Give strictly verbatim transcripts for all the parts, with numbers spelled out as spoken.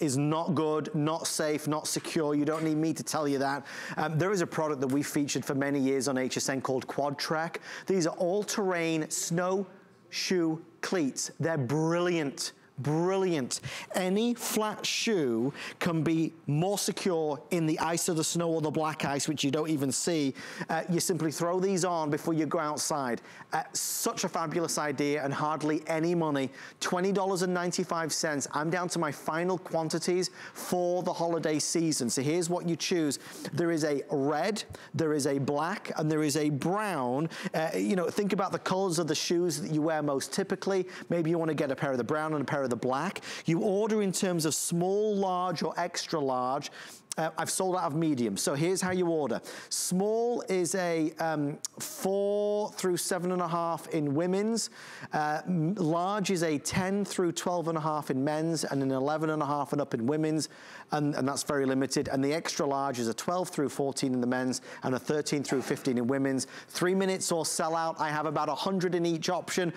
Is not good, not safe, not secure. You don't need me to tell you that. Um, there is a product that we featured for many years on H S N called Quad Trek. These are all-terrain snow shoe cleats. They're brilliant. Brilliant. Any flat shoe can be more secure in the ice of the snow or the black ice, which you don't even see. Uh, you simply throw these on before you go outside. Uh, such a fabulous idea and hardly any money. twenty dollars and ninety-five cents. I'm down to my final quantities for the holiday season. So here's what you choose. There is a red, there is a black, and there is a brown. Uh, you know, think about the colors of the shoes that you wear most typically. Maybe you want to get a pair of the brown and a pair of the black. You order in terms of small, large, or extra large. Uh, I've sold out of medium, so here's how you order. Small is a um, four through seven and a half in women's. Uh, large is a ten through twelve and a half in men's, and an eleven and a half and up in women's, and, and that's very limited. And the extra large is a twelve through fourteen in the men's, and a thirteen through fifteen in women's. Three minutes or sell out. I have about a hundred in each option.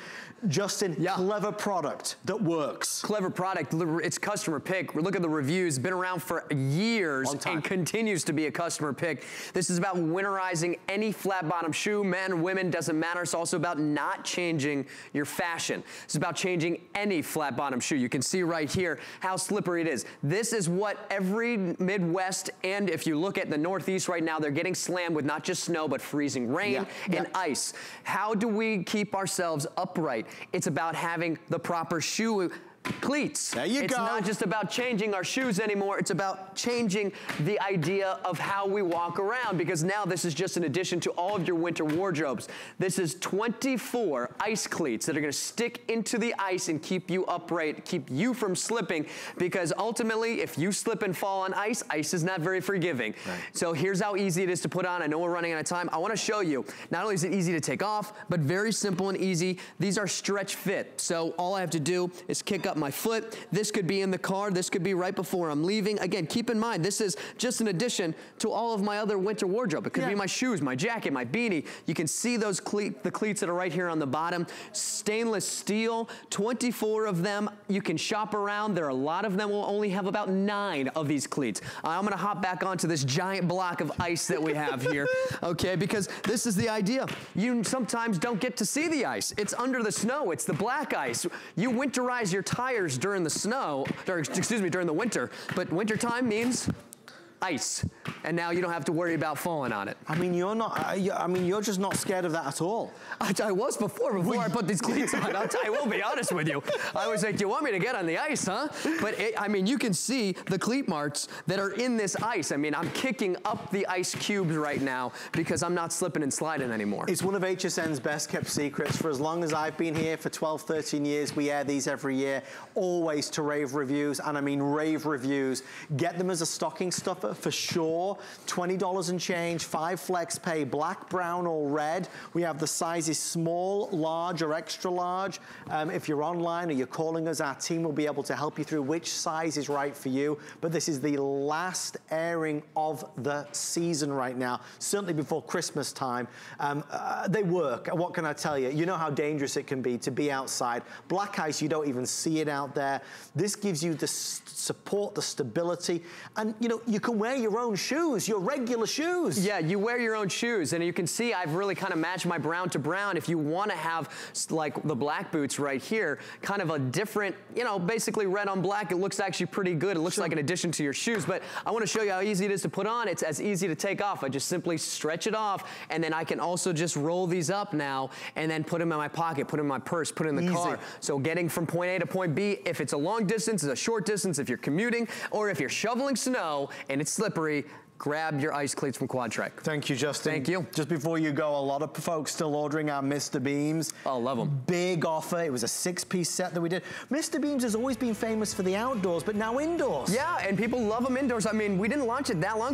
Justin, yeah. Clever product that works. Clever product, it's customer pick. Look at the reviews, been around for years. And continues to be a customer pick. This is about winterizing any flat bottom shoe, men, women, doesn't matter. It's also about not changing your fashion. It's about changing any flat bottom shoe. You can see right here how slippery it is. This is what every Midwest, and if you look at the Northeast right now, they're getting slammed with not just snow, but freezing rain yeah. and yeah. ice. How do we keep ourselves upright? It's about having the proper shoe cleats. There you go. It's not just about changing our shoes anymore. It's about changing the idea of how we walk around, because now this is just an addition to all of your winter wardrobes. This is twenty-four ice cleats that are going to stick into the ice and keep you upright, keep you from slipping, because ultimately if you slip and fall on ice, ice is not very forgiving. Right. So here's how easy it is to put on. I know we're running out of time. I want to show you, not only is it easy to take off, but very simple and easy. These are stretch fit. So all I have to do is kick up my foot. This could be in the car. This could be right before I'm leaving. Again, keep in mind, this is just an addition to all of my other winter wardrobe. It could yeah. be my shoes, my jacket, my beanie. You can see those cleat, the cleats that are right here on the bottom. Stainless steel, twenty-four of them. You can shop around. There are a lot of them. We'll only have about nine of these cleats. Uh, I'm gonna hop back onto this giant block of ice that we have here, okay? Because this is the idea. You sometimes don't get to see the ice. It's under the snow. It's the black ice. You winterize your tires during the snow, or excuse me, during the winter, but winter time means ice, and now you don't have to worry about falling on it. I mean, you're not, I mean, you're just not scared of that at all. I, I was before, before I put these cleats on. I'll t I will be honest with you. I was like, you want me to get on the ice, huh? But it, I mean, you can see the cleat marks that are in this ice. I mean, I'm kicking up the ice cubes right now because I'm not slipping and sliding anymore. It's one of H S N's best kept secrets. For as long as I've been here, for twelve, thirteen years, we air these every year, always to rave reviews, and I mean rave reviews. Get them as a stocking stuffer, for sure. Twenty dollars and change, five flex pay, black, brown, or red. We have the sizes small, large, or extra large. Um, if you're online or you're calling us, our team will be able to help you through which size is right for you. But this is the last airing of the season right now, certainly before Christmas time. Um, uh, they work. What can I tell you? You know how dangerous it can be to be outside. Black ice, you don't even see it out there. This gives you the support, the stability, and you know, you can wear your own shoes, your regular shoes. Yeah, you wear your own shoes, and you can see I've really kind of matched my brown to brown. If you want to have, like, the black boots right here, kind of a different, you know, basically red on black, it looks actually pretty good. It looks sure. like an addition to your shoes, but I want to show you how easy it is to put on. It's as easy to take off. I just simply stretch it off, and then I can also just roll these up now, and then put them in my pocket, put them in my purse, put them in the easy. car. So getting from point A to point B, if it's a long distance, it's a short distance, if you're commuting, or if you're shoveling snow, and it's slippery, grab your ice cleats from Quad Trek. Thank you, Justin. Thank you. Just before you go, a lot of folks still ordering our Mister Beams. Oh, love them. Big offer. It was a six-piece set that we did. Mister Beams has always been famous for the outdoors, but now indoors. Yeah, and people love them indoors. I mean, we didn't launch it that long ago.